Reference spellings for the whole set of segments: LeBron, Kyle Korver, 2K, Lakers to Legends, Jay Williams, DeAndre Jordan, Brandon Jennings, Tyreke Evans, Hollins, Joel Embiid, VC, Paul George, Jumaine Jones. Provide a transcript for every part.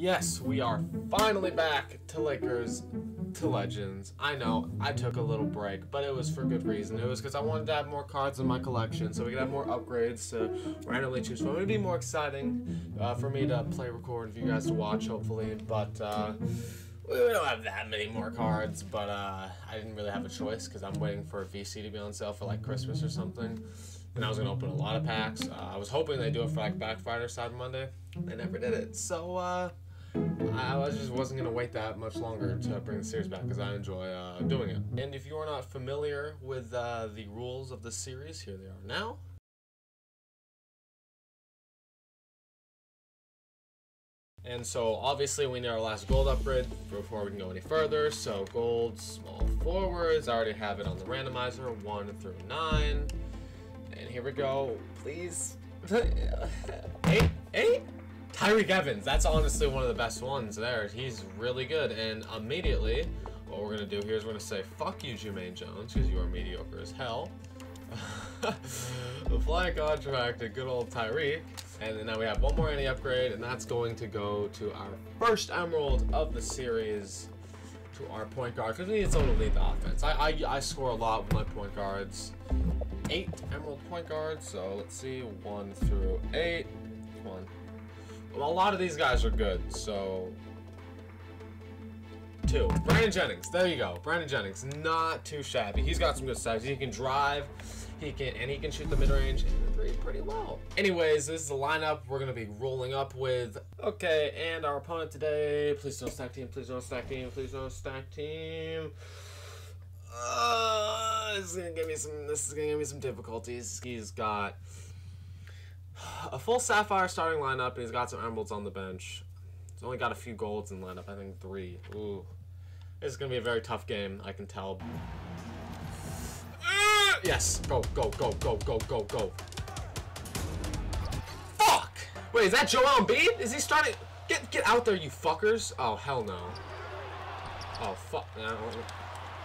Yes, we are finally back to Lakers to Legends. I know, I took a little break, but it was for good reason. It was because I wanted to have more cards in my collection so we could have more upgrades to randomly choose from. It would be more exciting for me to play, record, and for you guys to watch, hopefully. But we don't have that many more cards, but I didn't really have a choice because I'm waiting for a VC to be on sale for like Christmas or something. And I was going to open a lot of packs. I was hoping they'd do it for like Black Friday or Cyber Monday. They never did it. So I just wasn't going to wait that much longer to bring the series back because I enjoy doing it. And if you are not familiar with the rules of the series, here they are now. And so obviously we need our last gold upgrade before we can go any further. So gold, small forwards. I already have it on the randomizer, 1 through 9. And here we go, please. 8, 8, Tyreke Evans. That's honestly one of the best ones there. He's really good. And immediately, what we're gonna do here is we're gonna say, "Fuck you, Jumaine Jones, because you are mediocre as hell." Apply contract to good old Tyreke. And then now we have one more any upgrade, and that's going to go to our first emerald of the series, to our point guard, because we need someone to lead the offense. I score a lot with my point guards. 8 emerald point guards, so let's see, 1 through 8. One. Well, a lot of these guys are good, so 2. Brandon Jennings, there you go. Brandon Jennings, not too shabby. He's got some good size. He can drive, he can shoot the mid-range pretty well. Anyways, this is the lineup we're gonna be rolling up with. Okay, and our opponent today, please don't stack team, please don't stack team, please don't stack team. This is gonna give me some difficulties. He's got a full sapphire starting lineup, and he's got some emeralds on the bench. He's only got a few golds in the lineup. I think 3. Ooh, this is gonna be a very tough game. I can tell. Yes, go, go, go, go, go, go, go. Fuck! Wait, is that Joel Embiid? Is he starting? Get out there, you fuckers! Oh hell no. Oh fuck no.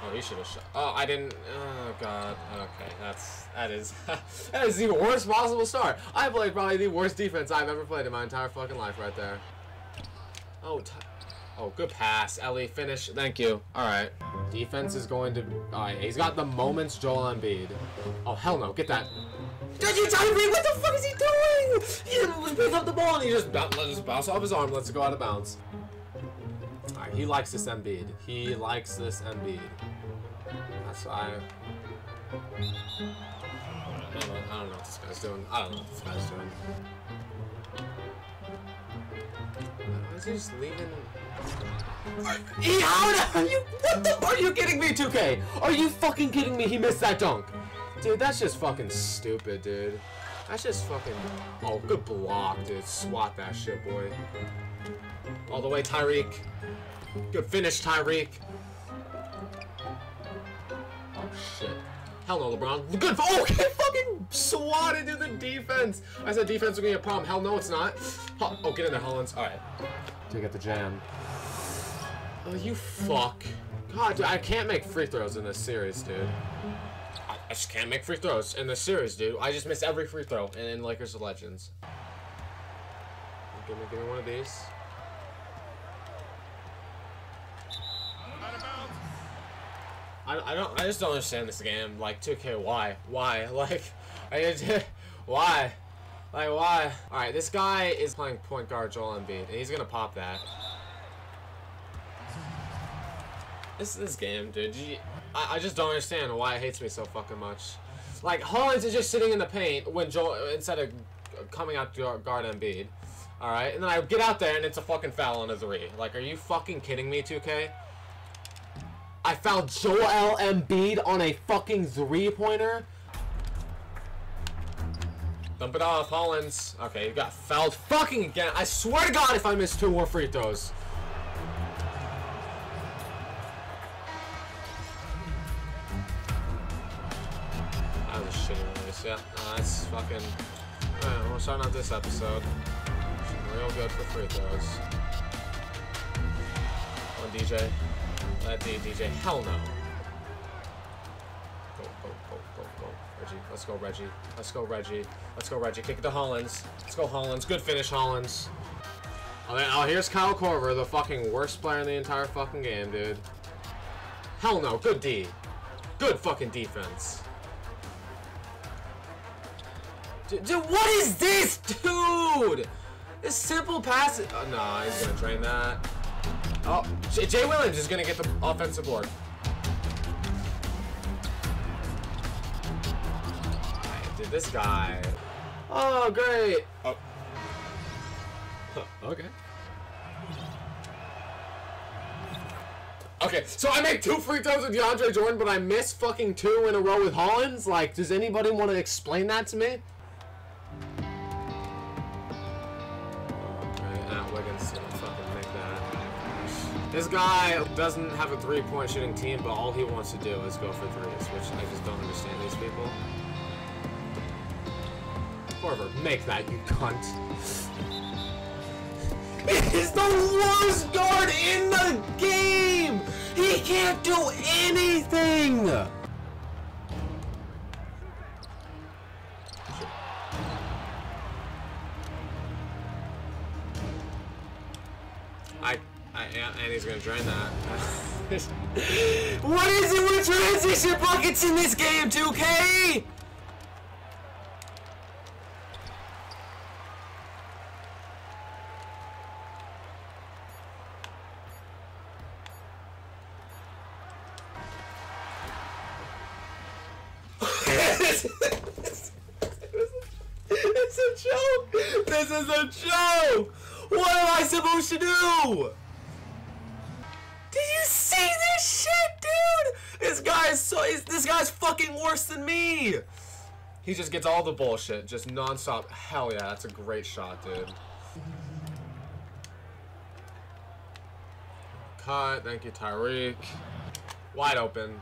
Oh, he should have shot. Oh, I didn't. Oh, God. Okay, that is that is the worst possible start. I played probably the worst defense I've ever played in my entire fucking life right there. Oh, good pass. Ellie, finish. Thank you. All right. Defense is going to. All right, he's got the moments, Joel Embiid. Oh, hell no. Get that. Did you tell me? What the fuck is he doing? He didn't pick up the ball and he just bounce off his arm. Let's go out of bounds. Alright, he likes this Embiid. He likes this Embiid. That's why I don't know what this guy's doing. I don't know what this guy's doing. Why is he just leaving? Are you kidding me, 2K? Are you fucking kidding me? He missed that dunk. Dude, that's just fucking stupid, dude. That's just fucking... Oh, good block, dude. Swat that shit, boy. All the way, Tyreke. Good finish, Tyreke. Oh, shit. Hell no, LeBron. Good. Oh, okay, fucking swatted through the defense. I said defense was going to be a problem. Hell no, it's not. Oh, get in there, Hollins. All right. Take out the jam. Oh, you fuck. God, dude, I can't make free throws in this series, dude. I just can't make free throws in this series, dude. I just miss every free throw in Lakers to Legends. Give me one of these. I just don't understand this game. Like, 2K, why? Why? Like, why? Like, why? Alright, this guy is playing point guard Joel Embiid, and he's gonna pop that. This game, dude. I just don't understand why it hates me so fucking much. Like, Hollins is just sitting in the paint when Joel, instead of coming out to guard Embiid. Alright, and then I get out there and it's a fucking foul on a 3. Like, are you fucking kidding me, 2K? I fouled Joel Embiid on a fucking 3-pointer. Dump it off, Hollins. Okay, you got fouled fucking again. I swear to God, if I miss 2 more free throws. That was a shitty release, yeah. No, that's fucking... Alright, we're starting out this episode. Real good for free throws. Come on, DJ. Let DJ. Hell no. Go, go, go, go, go. Reggie. Let's go, Reggie. Let's go, Reggie. Let's go, Reggie. Kick it to Hollins. Let's go, Hollins. Good finish, Hollins. I mean, oh, here's Kyle Korver, the fucking worst player in the entire fucking game, dude. Hell no, good D. Good fucking defense. Dude, what is this, dude? This simple pass. Oh, nah, he's gonna drain that. Oh, Jay Williams is gonna get the offensive board. Alright, dude, this guy. Oh, great. Oh. Okay. Okay, so I make 2 free throws with DeAndre Jordan, but I miss fucking 2 in a row with Hollins? Like, does anybody want to explain that to me? Okay, we're gonna fucking make that. This guy doesn't have a 3-point shooting team, but all he wants to do is go for threes, which I just don't understand these people. Korver, make that, you cunt. He's the worst guard in the game! He can't do anything! And he's gonna drain that. What is it with transition buckets in this game, 2K? It's a joke! This is a joke! What am I supposed to do? Did you see this shit, dude? This guy is so, this guy's fucking worse than me! He just gets all the bullshit, just non-stop. Hell yeah, that's a great shot, dude. Cut, thank you, Tyreke. Wide open.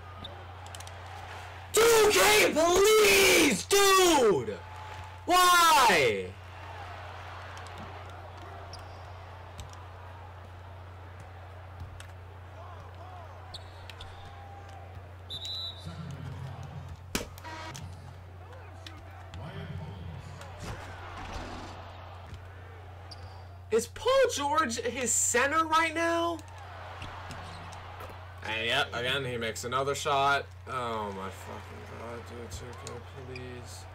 2K, please, dude! Why? Is Paul George his center right now? And yep, again, he makes another shot. Oh my fucking god, dude, it's okay, please.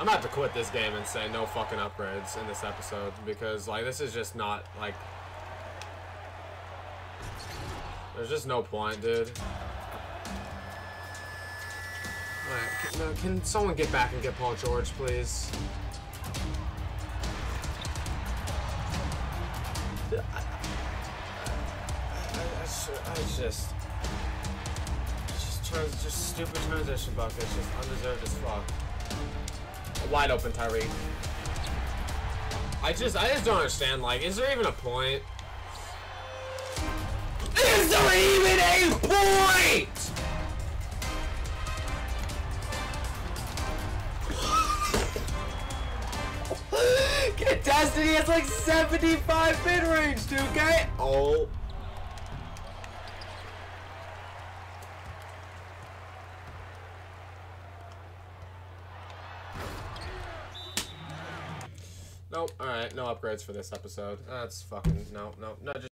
I'm about to quit this game and say no fucking upgrades in this episode because, like, this is just not, like... There's just no point, dude. Alright, can someone get back and get Paul George, please? Just stupid transition buckets, just undeserved as fuck. Wide open, Tyreke. I just don't understand. Like, is there even a point? Is there even a point? Contested. He has like 75 mid-range, 2K. Oh. Nope. All right, no upgrades for this episode. That's fucking no. Just